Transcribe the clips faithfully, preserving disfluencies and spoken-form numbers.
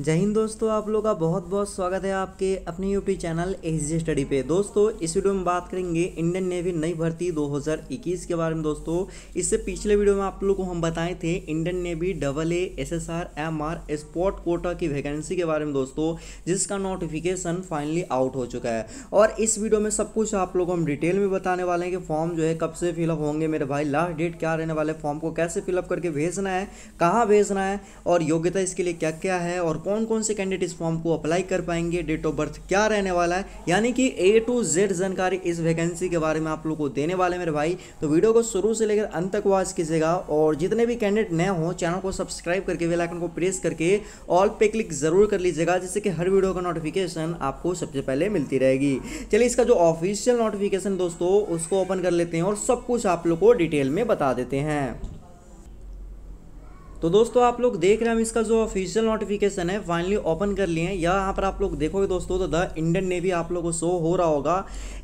जय हिंद दोस्तों, आप लोग का बहुत बहुत स्वागत है आपके अपने यूट्यूब चैनल एसजी स्टडी पे। दोस्तों इस वीडियो में बात करेंगे इंडियन नेवी नई भर्ती दो हज़ार इक्कीस के बारे में। दोस्तों इससे पिछले वीडियो में आप लोगों को हम बताए थे Indian navy double A S S R M R spot quota की वैकेंसी के बारे में दोस्तों, जिसका नोटिफिकेशन फाइनली आउट हो चुका है। और इस वीडियो में सब कुछ आप लोग को हम डिटेल में बताने वाले हैं कि फॉर्म जो है कब से फिलअप होंगे मेरे भाई, लास्ट डेट क्या रहने वाले, फॉर्म को कैसे फिलअप करके भेजना है, कहाँ भेजना है और योग्यता इसके लिए क्या क्या है और कौन कौन से कैंडिडेट इस फॉर्म को अप्लाई कर पाएंगे, डेट ऑफ बर्थ क्या रहने वाला है, यानी कि ए टू जेड जानकारी इस वैकेंसी के बारे में आप लोग को देने वाले मेरे भाई। तो वीडियो को शुरू से लेकर अंत तक वॉच कीजिएगा और जितने भी कैंडिडेट नए हों चैनल को सब्सक्राइब करके बेल आइकन को प्रेस करके ऑल पे क्लिक जरूर कर लीजिएगा, जिससे कि हर वीडियो का नोटिफिकेशन आपको सबसे पहले मिलती रहेगी। चलिए इसका जो ऑफिशियल नोटिफिकेशन दोस्तों उसको ओपन कर लेते हैं और सब कुछ आप लोग को डिटेल में बता देते हैं। तो दोस्तों आप लोग देख रहे हैं हम इसका जो ऑफिशियल नोटिफिकेशन है फाइनली ओपन कर लिए हैं। यहाँ पर आप लोग देखोगे दोस्तों तो द इंडियन नेवी आप लोगों को शो हो रहा होगा,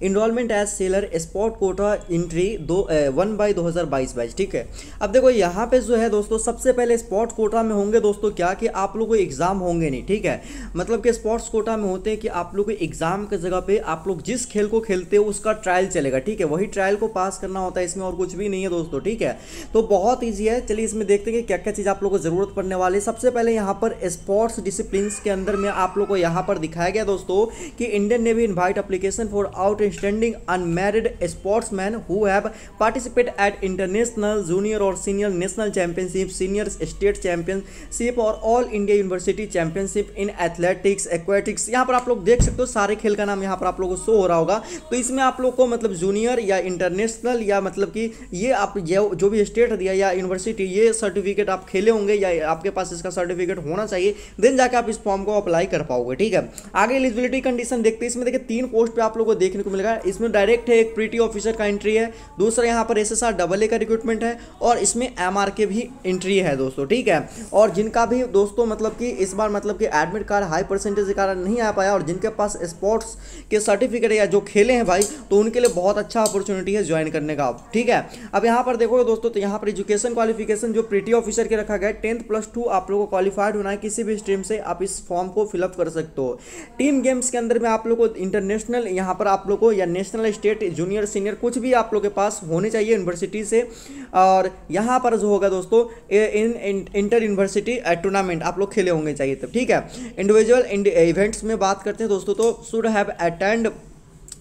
enrolment as sailor spot quota entry दो वन बाई दो हज़ार बाईस बाईस ठीक है। अब देखो यहाँ पे जो है दोस्तों सबसे पहले स्पॉट कोटा में होंगे दोस्तों क्या कि आप लोग को एग्ज़ाम होंगे नहीं, ठीक है। मतलब कि स्पॉट्स कोटा में होते हैं कि आप लोग को एग्ज़ाम की जगह पर आप लोग जिस खेल को खेलते हो उसका ट्रायल चलेगा, ठीक है। वही ट्रायल को पास करना होता है इसमें, और कुछ भी नहीं है दोस्तों, ठीक है। तो बहुत ईजी है। चलिए इसमें देखते हैं कि क्या क्या चीज़ आप लोगों को जरूरत पड़ने वाली। सबसे पहले यहाँ पर स्पोर्ट्स डिसिप्लिन्स के अंदर में आप लोगों को यहाँ पर दिखाया गया दोस्तों कि Indian navy invite application for outstanding unmarried sportsman who have participate at international junior और senior national championship, senior state championship और all India university championship in athletics aquatics. यहाँ पर आप लोग देख सकते हो सारे खेल का नाम यहाँ पर आप लोगों को शो हो रहा होगा। तो इसमें आप लोग को मतलब जूनियर या इंटरनेशनल या मतलब कि ये आप जो भी स्टेट दिया या यूनिवर्सिटी ये सर्टिफिकेट आप खेले होंगे या आपके पास इसका सर्टिफिकेट होना चाहिए, देन जाके आप इस फॉर्म को अप्लाई कर पाओगे, ठीक है। आगे एलिजिबिलिटी कंडीशन देखते हैं। इसमें देखिए तीन पोस्ट पे आप लोगों को देखने को मिलेगा। इसमें डायरेक्ट है, एक प्रीटी ऑफिसर का एंट्री है, दूसरा यहाँ पर S S R double A का रिक्रूटमेंट है और इसमें एम आर के भी एंट्री है दोस्तों, ठीक है। और जिनका भी दोस्तों मतलब कि इस बार मतलब कि एडमिट कार्ड हाई परसेंटेज के कारण नहीं आ पाया और जिनके पास स्पोर्ट्स के सर्टिफिकेट या जो खेले हैं भाई, तो उनके लिए बहुत अच्छा अपॉर्चुनिटी है ज्वाइन करने का, ठीक है। अब यहाँ पर देखोगे दोस्तों तो यहाँ पर एजुकेशन क्वालिफिकेशन जो प्रीटी ऑफिसर के रखा गया टेंथ प्लस टू आप लोगों को क्वालिफाइड होना है, किसी भी स्ट्रीम से आप इस फॉर्म को फिलअप कर सकते हो। टीम गेम्स के अंदर में आप लोगों को इंटरनेशनल यहाँ पर आप लोगों को या नेशनल स्टेट जूनियर सीनियर कुछ भी आप लोगों के पास होने चाहिए यूनिवर्सिटी से। और यहाँ पर जो होगा दोस्तों इन, इन, इंटर यूनिवर्सिटी टूर्नामेंट आप लोग खेले होंगे चाहिए तब, ठीक है। इंडिविजुअल इवेंट्स में बात करते हैं दोस्तों तो should have attend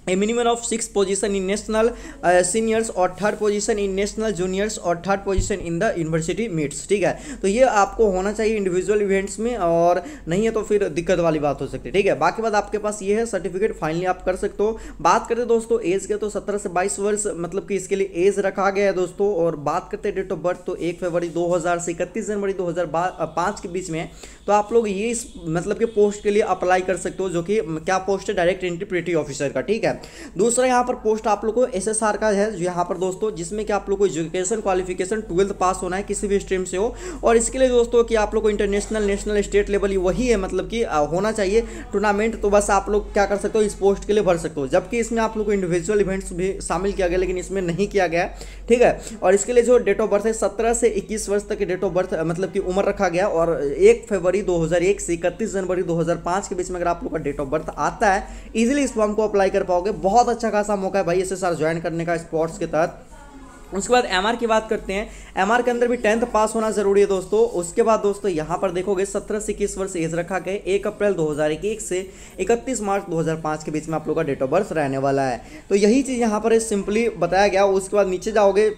a minimum of six position in national seniors और third position in national juniors और third position in the university meets, ठीक है। तो ये आपको होना चाहिए इंडिविजुअल इवेंट्स में, और नहीं है तो फिर दिक्कत वाली बात हो सकती है, ठीक है। बाकी बात आपके पास ये है, सर्टिफिकेट फाइनली आप कर सकते हो। बात करते दोस्तों एज के तो सत्रह से बाईस वर्ष मतलब कि इसके लिए एज रखा गया है दोस्तों। और बात करते डेट ऑफ बर्थ तो एक फरवरी दो हज़ार से इकतीस जनवरी दो हज़ार पाँच के बीच में, तो आप लोग ये इस मतलब कि पोस्ट के लिए अप्लाई कर सकते हो, जो कि क्या पोस्ट है, डायरेक्ट एंट्री प्रीटी ऑफिसर का, ठीक है। दूसरा यहाँ पर पोस्ट आप लोग को एसएसआर का है यहाँ पर दोस्तों, जिसमें कि आप लोग को एजुकेशन क्वालिफिकेशन ट्वेल्थ पास होना है किसी भी स्ट्रीम से हो, और इसके लिए दोस्तों कि आप लोग को इंटरनेशनल नेशनल स्टेट लेवल वही है मतलब कि होना चाहिए टूर्नामेंट। तो बस आप लोग क्या कर सकते हो, इस पोस्ट के लिए भर सकते हो। जबकि इसमें आप लोग को इंडिविजुअल इवेंट्स भी शामिल किया गया लेकिन इसमें नहीं किया गया, ठीक है। और इसके लिए जो डेट ऑफ बर्थ है सत्रह से इक्कीस वर्ष तक डेट ऑफ बर्थ मतलब की उम्र रखा गया, और एक फरवरी दो हज़ार एक से इकतीस जनवरी दो हज़ार पाँच के बीच में अगर आप लोग का डेट ऑफ बर्थ आता है, इजिली इस फॉर्म को अप्लाई कर पाओगे। बहुत अच्छा खासा मौका है भाई एसएसआर ज्वाइन करने का स्पोर्ट्स के तहत। उसके बाद एमआर की बात करते हैं। एमआर के अंदर भी टेंथ पास होना जरूरी है दोस्तों। उसके बाद दोस्तों यहाँ पर देखोगे सत्रह से इक्कीस वर्ष एज रखा गया, एक अप्रैल दो हज़ार इक्कीस से इकतीस मार्च दो हज़ार पाँच के बीच में आप लोग का डेट ऑफ बर्थ रहने वाला है। तो यही चीज़ यहाँ पर सिंपली बताया गया। उसके बाद नीचे जाओगे,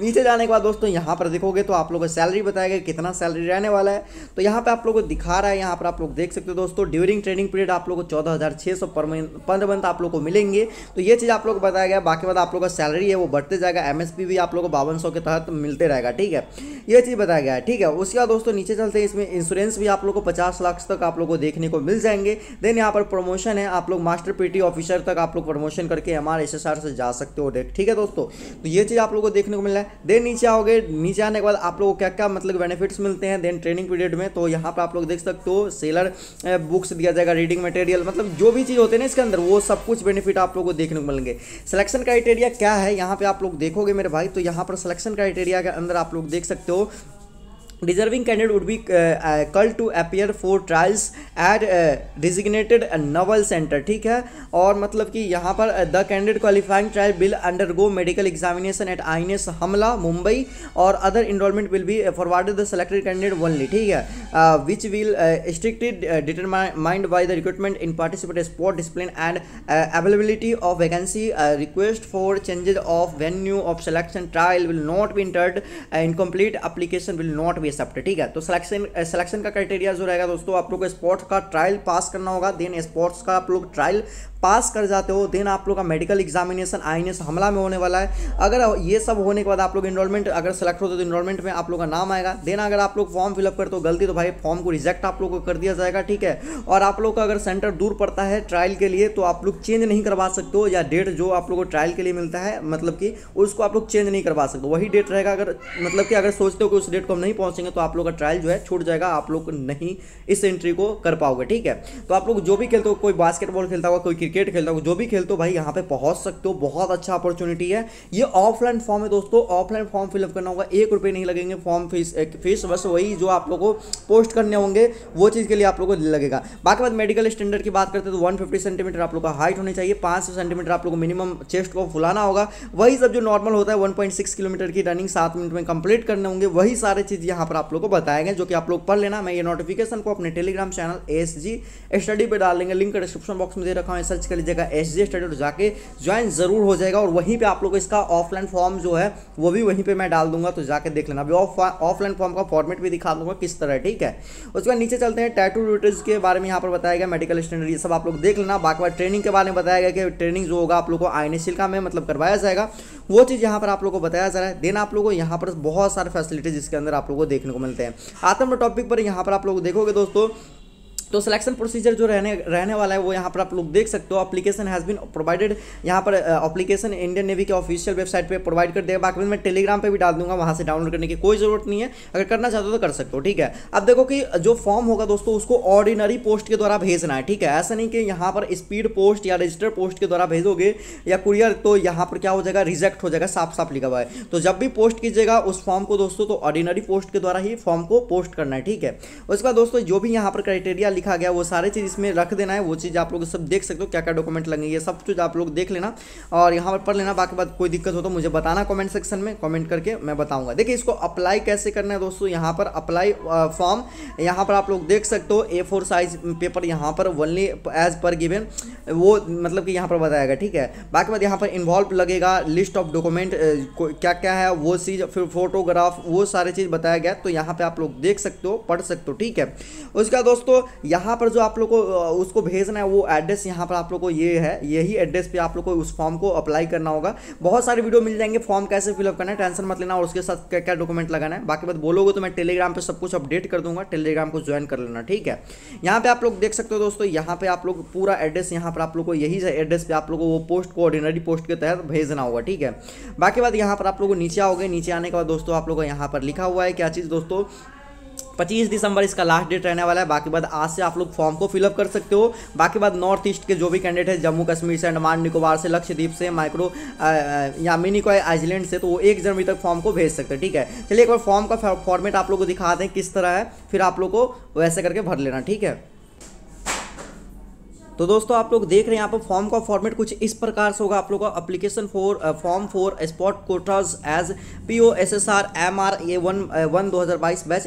नीचे जाने के बाद दोस्तों यहाँ पर देखोगे तो आप लोगों को सैलरी बताएगा कितना सैलरी रहने वाला है। तो यहाँ पे आप लोगों को दिखा रहा है, यहाँ पर आप लोग देख सकते हो दोस्तों ड्यूरिंग ट्रेनिंग पीरियड आप लोगों को चौदह हज़ार छः सौ पर मंथ आप लोगों को मिलेंगे। तो ये चीज़ आप लोग को बताया गया। बाकी बाद आप लोगों का सैलरी है वो बढ़ते जाएगा, एमएसपी भी आप लोगों को बावन सौ के तहत मिलते रहेगा, ठीक है। ये चीज़ बताया गया है, ठीक है। उसके बाद दोस्तों नीचे चलते हैं, इसमें इंश्योरेंस भी आप लोग को पचास लाख तक आप लोग को देखने को मिल जाएंगे। देन यहाँ पर प्रमोशन है, आप लोग मास्टर पीटी ऑफिसर तक आप लोग प्रमोशन करके M R S S R से जा सकते हो, ठीक है दोस्तों। तो ये चीज़ आप लोग को देखने को मिल रहा है। देन नीचे आओगे, नीचे आने के बाद आप लोगों को क्या क्या मतलब बेनिफिट्स मिलते हैं देन ट्रेनिंग पीरियड में। तो यहाँ पर आप लोग देख सकते हो सेलर बुक्स दिया जाएगा, रीडिंग मटेरियल, मतलब जो भी चीज़ होते हैं ना इसके अंदर वो सब कुछ बेनिफिट आप लोगों को देखने को मिलेंगे। सिलेक्शन क्राइटेरिया क्या है यहाँ पे आप लोग देखोगे मेरे भाई, तो यहाँ पर सिलेक्शन क्राइटेरिया के अंदर आप लोग देख सकते हो deserving candidate would be uh, uh, called to appear for trials at uh, designated naval center. ठीक है, और मतलब कि यहाँ पर the candidate qualifying trial will undergo medical examination at I N S Hamla Mumbai और other enrolment will be forwarded the selected candidate only. ठीक है, which will strictly determined by the recruitment in participate sport discipline and availability of vacancy. Request for changes of venue of selection trial will not be entered, incomplete application will not be accepted. ठीक है, तो selection selection का criteria जो रहेगा दोस्तों, आप लोग को स्पोर्ट्स का ट्रायल पास करना होगा. देन स्पोर्ट्स का आप लोग ट्रायल पास कर जाते हो, देन आप लोग का मेडिकल एग्जामिनेशन आईएनएस हमला में होने वाला है. अगर ये सब होने के बाद आप लोग इनरोलमेंट अगर सेलेक्ट होते तो इनरोलमेंट में आप लोग का नाम आएगा. देन अगर आप लोग फॉर्म फिलअप करते हो गलती तो भाई फॉर्म को रिजेक्ट आप लोग को कर दिया जाएगा. ठीक है, और आप लोग का अगर सेंटर दूर पड़ता है ट्रायल के लिए तो आप लोग चेंज नहीं करवा सकते हो, या डेट जो आप लोग को ट्रायल के लिए मिलता है मतलब कि उसको आप लोग चेंज नहीं करवा सकते, वही डेट रहेगा. अगर मतलब कि अगर सोचते हो कि उस डेट को हम नहीं पहुँचेंगे तो आप लोग का ट्रायल जो है छूट जाएगा, आप लोग नहीं इस एंट्री को कर पाओगे. ठीक है, तो आप लोग जो भी खेलते हो, कोई बास्केटबॉल खेलता होगा, कोई क्रिकेट खेलता हो, जो भी खेलते हो भाई यहाँ पे पहुँच सकते हो. बहुत अच्छा अपॉर्चुनिटी है. ये ऑफलाइन फॉर्म है दोस्तों, ऑफलाइन फॉर्म फिलअप करना होगा, एक रुपये नहीं लगेंगे फॉर्म फीस फीस बस वही जो आप लोग को पोस्ट करने होंगे वो चीज़ के लिए आप लोग को लगेगा. बाकी बाद मेडिकल स्टैंडर्ड की बात करते हैं तो वन फिफ्टी सेंटीमीटर आप लोग का हाइट होनी चाहिए, पाँच सौ सेंटीमीटर आप लोग को मिनिमम चेस्ट को फुलाना होगा. वही सब जो नॉर्मल होता है वन पॉइंट सिक्स किलोमीटर की रनिंग सात मिनट में कंप्लीट करने होंगे, वही सारे चीज़ यहाँ पर आप लोग को बताए गए, जो कि आप लोग पढ़ लेना. मैं ये नोटिफिकेशन को अपने Telegram channel S G study पर डाल देंगे, लिंक डिस्क्रिप्शन बॉक्स में दे रखा है, सर्च कर लीजिएगा एस जी स्टडी, जाके ज्वाइन जरूर हो जाएगा. और वहीं पर आप लोग इसका ऑफलाइन फॉर्म जो है वो भी वहीं पर मैं डाल दूंगा, तो जाके देख लेना. अभी ऑफलाइन फॉर्म का फॉर्मेट भी दिखा दूंगा किस तरह. ठीक है, उसके बाद नीचे चलते हैं टैटू टूटर्स के बारे में यहाँ पर बताया गया, मेडिकल स्टैंडर्ड ये सब आप लोग देख लेना. बाकी बार ट्रेनिंग के बारे में बताया गया कि ट्रेनिंग जो होगा आप लोग को आईएनएस का में मतलब करवाया जाएगा, वो चीज़ यहाँ पर आप लोग को बताया जा रहा है. देन आप लोग को यहाँ पर बहुत सारे फैसिलिटीज इसके अंदर आप लोग को देखने को मिलते हैं. आते हैं टॉपिक पर, यहाँ पर आप लोग देखोगे दोस्तों तो सिलेक्शन प्रोसीजर जो रहने रहने वाला है वो यहाँ पर आप लोग देख सकते हो. एप्लीकेशन हैज़ बीन प्रोवाइडेड, यहाँ पर एप्लीकेशन इंडियन नेवी के ऑफिशियल वेबसाइट पे प्रोवाइड कर देगा. बाकी मैं टेलीग्राम पे भी डाल दूंगा, वहाँ से डाउनलोड करने की कोई ज़रूरत नहीं है, अगर करना चाहते हो तो कर सकते हो. ठीक है, अब देखो कि जो फॉर्म होगा दोस्तों उसको ऑर्डिनरी पोस्ट के द्वारा भेजना है. ठीक है, ऐसा नहीं कि यहाँ पर स्पीड पोस्ट या रजिस्टर्ड पोस्ट के द्वारा भेजोगे या कुरियर, तो यहाँ पर क्या हो जाएगा, रिजेक्ट हो जाएगा, साफ साफ लिखा हुआ है. तो जब भी पोस्ट कीजिएगा उस फॉर्म को दोस्तों तो ऑर्डिनरी पोस्ट के द्वारा ही फॉर्म को पोस्ट करना है. ठीक है, उसके बाद दोस्तों जो भी यहाँ पर क्राइटेरिया लिखा गया वो सारे चीज़ इसमें रख देना है, वो चीज़ आप लोग सब देख सकते हो, क्या क्या डॉक्यूमेंट लगेंगे सब चीज़ आप लोग देख लेना और यहाँ पर पढ़ लेना. बाकी बात कोई दिक्कत हो तो मुझे बताना कमेंट सेक्शन में, कमेंट करके मैं बताऊंगा. देखिए इसको अप्लाई कैसे करना है दोस्तों, यहाँ पर अप्लाई फॉर्म यहाँ पर आप लोग देख सकते हो, ए फोर साइज पेपर यहाँ पर ओनली एज पर गिवन, वो मतलब कि यहाँ पर बताया गया. ठीक है, बाकी बात यहाँ पर इन्वॉल्व लगेगा, लिस्ट ऑफ डॉक्यूमेंट क्या क्या है वो चीज़, फिर फोटोग्राफ, वो सारी चीज़ बताया गया, तो यहाँ पर आप लोग देख सकते हो, पढ़ सकते हो. ठीक है, उसका दोस्तों यहाँ पर जो आप लोग को उसको भेजना है वो एड्रेस यहाँ पर आप लोग को ये है, यही एड्रेस पे आप लोग को उस फॉर्म को अप्लाई करना होगा. बहुत सारे वीडियो मिल जाएंगे फॉर्म कैसे फिलअप करना है, टेंशन मत लेना, और उसके साथ क्या क्या डॉक्यूमेंट लगाना है. बाकी बात बोलोगे तो मैं टेलीग्राम पे सब कुछ अपडेट कर दूंगा, टेलीग्राम को ज्वाइन कर लेना. ठीक है, यहाँ पर आप लोग देख सकते हो दोस्तों, यहाँ पर आप लोग पूरा एड्रेस यहाँ पर आप लोग को यही एड्रेस पर आप लोग को वो पोस्ट को ऑर्डिनरी पोस्ट के तहत भेजना होगा. ठीक है, बाकी बात यहाँ पर आप लोग को नीचे आओगे, नीचे आने के बाद दोस्तों आप लोग को यहाँ पर लिखा हुआ है क्या चीज़ दोस्तों, पच्चीस दिसंबर इसका लास्ट डेट रहने वाला है. बाकी बाद आज से आप लोग फॉर्म को फिलअप कर सकते हो. बाकी बाद नॉर्थ ईस्ट के जो भी कैंडिडेट है, जम्मू कश्मीर से, अंडमान निकोबार से, लक्षद्वीप से, माइक्रो या मिनी कोय आइलैंड से, तो वो एक जनवरी तक फॉर्म को भेज सकते हैं. ठीक है, चलिए एक बार फॉर्म का फॉर्मेट आप लोग को दिखा दें किस तरह है, फिर आप लोग को वैसे करके भर लेना. ठीक है, तो दोस्तों आप लोग देख रहे हैं यहाँ पर फॉर्म का फॉर्मेट कुछ इस प्रकार से होगा. आप लोगों का application for form for spot quotas as P O S S R M R A one one दो हज़ार बाईस बैच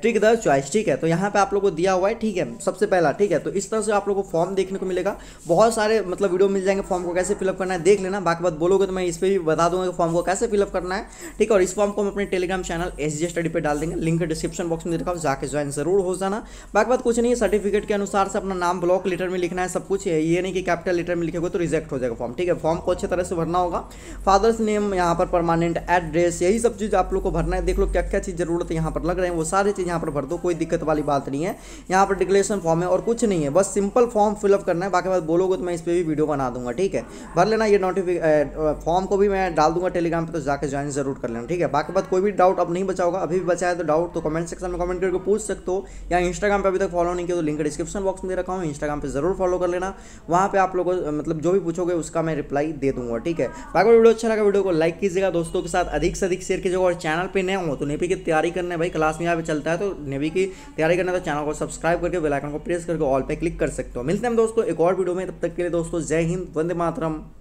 ट्रिक द चॉइस. ठीक है, तो यहाँ पे आप लोगों को दिया हुआ है. ठीक है, सबसे पहला. ठीक है, तो इस तरह से आप लोगों को फॉर्म देखने को मिलेगा, बहुत सारे मतलब वीडियो मिल जाएंगे फॉर्म को कैसे फिलअप करना है, देख लेना. बाकी बात बोलोगे तो मैं इस पर भी बता दूंगा कि फॉर्म को कैसे फिलअप करना है. ठीक है, और इस फॉर्म को हम अपने Telegram channel S G study पर डाल देंगे, लिंक डिस्क्रिप्शन बॉक्स में देखा, जाकर ज्वाइन जरूर हो जाना. बाकी बात कुछ नहीं, सर्टिफिकेट के अनुसार से अपना नाम ब्लॉक लेटर में लिखना है, सब कुछ है, ये नहीं कि कैपिटल लेटर में लिखेगा तो रिजेक्ट हो जाएगा फॉर्म. ठीक है, फॉर्म को अच्छे तरह से भरना होगा. फादर्स नेम, यहाँ पर परमानेंट एड्रेस, यही सब चीज़ आप लोग को भरना है. देख लो क्या क्या चीज़ जरूरत है यहाँ पर लग रहे हैं, वो सारी चीज़ यहाँ पर भर दो, कोई दिक्कत वाली बात नहीं है. यहाँ पर डिक्लेरेशन फॉर्म है और कुछ नहीं है, बस सिंपल फॉर्म फिलअप करना है. बाकी बात बोलोगे तो मैं इस पर भी वीडियो बना दूंगा. ठीक है, भर लेना, ये नोटिफिकेशन फॉर्म को भी मैं डाल दूंगा टेलीग्राम पर, तो जाकर ज्वाइन जरूर कर लेना. ठीक है, बाकी बात कोई भी डाउट अब नहीं बचा होगा, अभी भी बचा है तो डाउट तो कमेंट सेक्शन में कमेंट करके पूछ सकते हो, या इंस्टाग्राम पर अभी तक फॉलो नहीं किया तो लिंक डिस्क्रिप्शन बॉक्स में दे रखा हूँ, इंस्टाग्राम इंस्टाग्राम पे जरूर फॉलो कर लेना, वहाँ पे आप लोगों मतलब जो भी पूछोगे उसका मैं रिप्लाई दे दूंगा। ठीक है, बाकी वीडियो अच्छा लगा वीडियो को लाइक कीजिएगा, दोस्तों के साथ अधिक से अधिक शेयर कीजिएगा, और चैनल पे नए हो तो नेवी की तैयारी करने भाई क्लास में यहाँ पे चलता है, तो नेवी की तैयारी करना तो चैनल को सब्सक्राइब करके बेल आइकन को प्रेस करके ऑल पे क्लिक कर सकते हो। मिलते हैं दोस्तों एक और वीडियो में, तब तक के लिए दोस्तों जय हिंद, वंदे मातरम।